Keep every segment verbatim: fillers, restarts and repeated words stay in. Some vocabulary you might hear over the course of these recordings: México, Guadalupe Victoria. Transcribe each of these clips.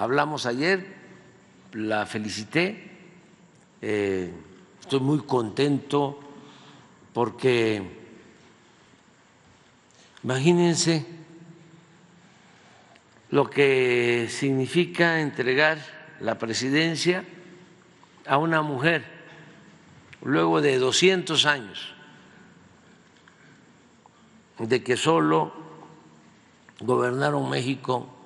hablamos ayer, la felicité, eh, estoy muy contento porque, imagínense lo que significa entregar la presidencia a una mujer luego de doscientos años de que solo gobernaron México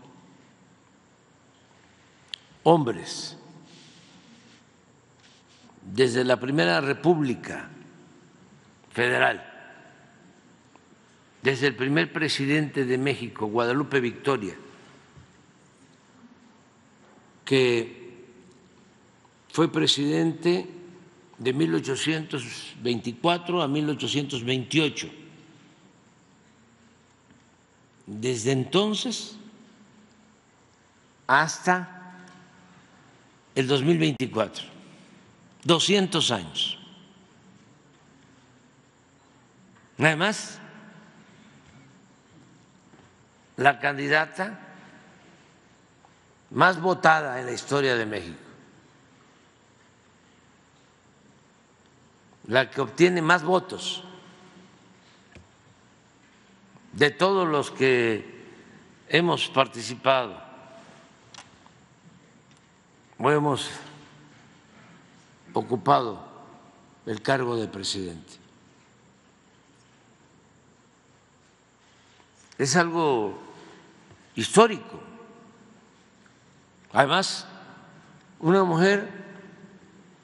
hombres, desde la Primera República Federal, desde el primer presidente de México, Guadalupe Victoria, que fue presidente de mil ochocientos veinticuatro a mil ochocientos veintiocho. Desde entonces hasta el dos mil veinticuatro, doscientos años. Además, la candidata más votada en la historia de México, la que obtiene más votos de todos los que hemos participado o hemos ocupado el cargo de presidente. Es algo histórico. Además, una mujer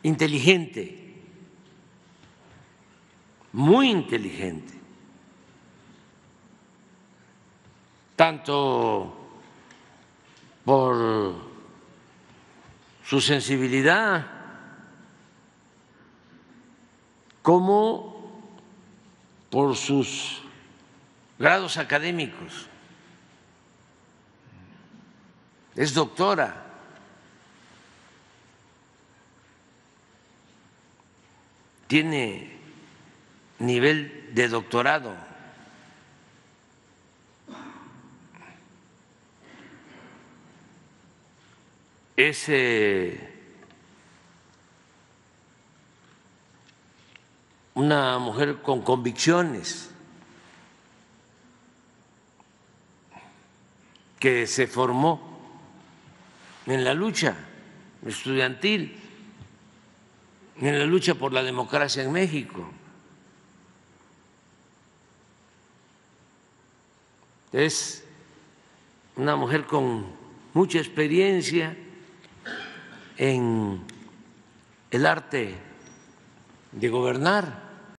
inteligente, muy inteligente, tanto por su sensibilidad como por sus grados académicos. Es doctora. Tiene nivel de doctorado. Es una mujer con convicciones, que se formó en la lucha estudiantil, en la lucha por la democracia en México. Es una mujer con mucha experiencia en el arte de gobernar.